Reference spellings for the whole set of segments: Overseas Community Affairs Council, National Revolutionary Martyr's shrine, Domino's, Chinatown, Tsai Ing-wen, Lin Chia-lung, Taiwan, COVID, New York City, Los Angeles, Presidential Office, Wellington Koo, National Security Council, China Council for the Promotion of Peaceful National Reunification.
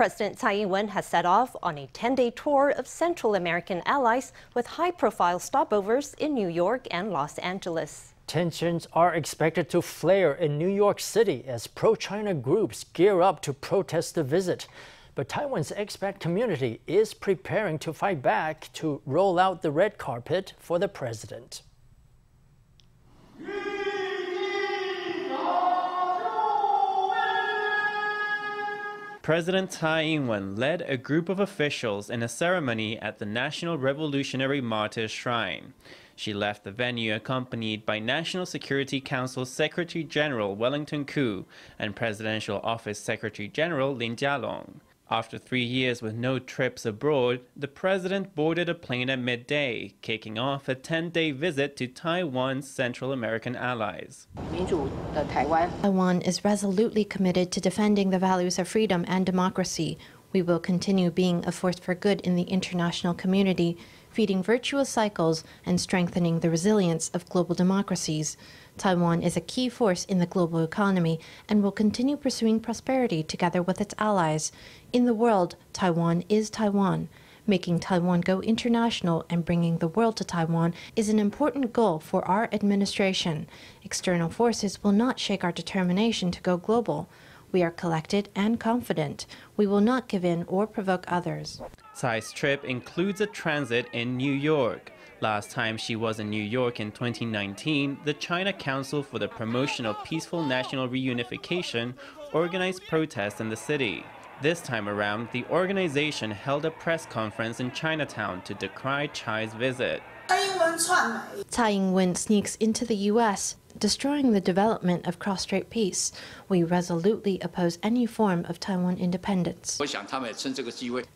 President Tsai Ing-wen has set off on a 10-day tour of Central American allies with high-profile stopovers in New York and Los Angeles. Tensions are expected to flare in New York City as pro-China groups gear up to protest the visit. But Taiwan's expat community is preparing to fight back to roll out the red carpet for the president. President Tsai Ing-wen led a group of officials in a ceremony at the National Revolutionary Martyrs Shrine. She left the venue accompanied by National Security Council Secretary General Wellington Koo and Presidential Office Secretary General Lin Chia-lung. After 3 years with no trips abroad, the president boarded a plane at midday, kicking off a 10-day visit to Taiwan's Central American allies. Taiwan is resolutely committed to defending the values of freedom and democracy. We will continue being a force for good in the international community, feeding virtuous cycles and strengthening the resilience of global democracies. Taiwan is a key force in the global economy and will continue pursuing prosperity together with its allies. In the world, Taiwan is Taiwan. Making Taiwan go international and bringing the world to Taiwan is an important goal for our administration. External forces will not shake our determination to go global. We are collected and confident. We will not give in or provoke others. Tsai's trip includes a transit in New York. Last time she was in New York in 2019, the China Council for the Promotion of Peaceful National Reunification organized protests in the city. This time around, the organization held a press conference in Chinatown to decry Tsai's visit. Tsai Ing-wen sneaks into the U.S., destroying the development of cross-strait peace. We resolutely oppose any form of Taiwan independence.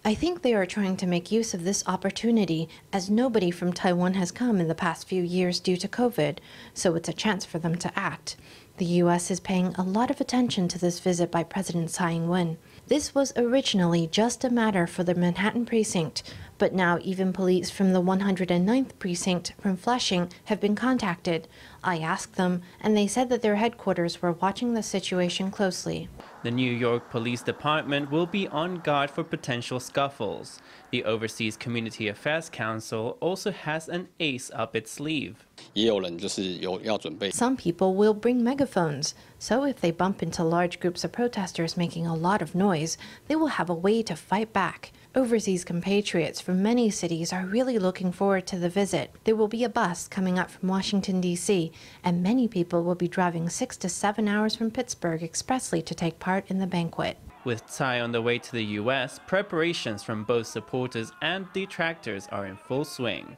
I think they are trying to make use of this opportunity, as nobody from Taiwan has come in the past few years due to COVID, so it's a chance for them to act. The U.S. is paying a lot of attention to this visit by President Tsai Ing-wen. This was originally just a matter for the Manhattan precinct, but now even police from the 109th precinct from Flushing have been contacted. I asked them, and they said that their headquarters were watching the situation closely. The New York Police Department will be on guard for potential scuffles. The Overseas Community Affairs Council also has an ace up its sleeve. Some people will bring megaphones, so if they bump into large groups of protesters making a lot of noise, they will have a way to fight back. Overseas compatriots from many cities are really looking forward to the visit. There will be a bus coming up from Washington, D.C., and many people will be driving 6 to 7 hours from Pittsburgh expressly to take part in the banquet. With Tsai on the way to the U.S., preparations from both supporters and detractors are in full swing.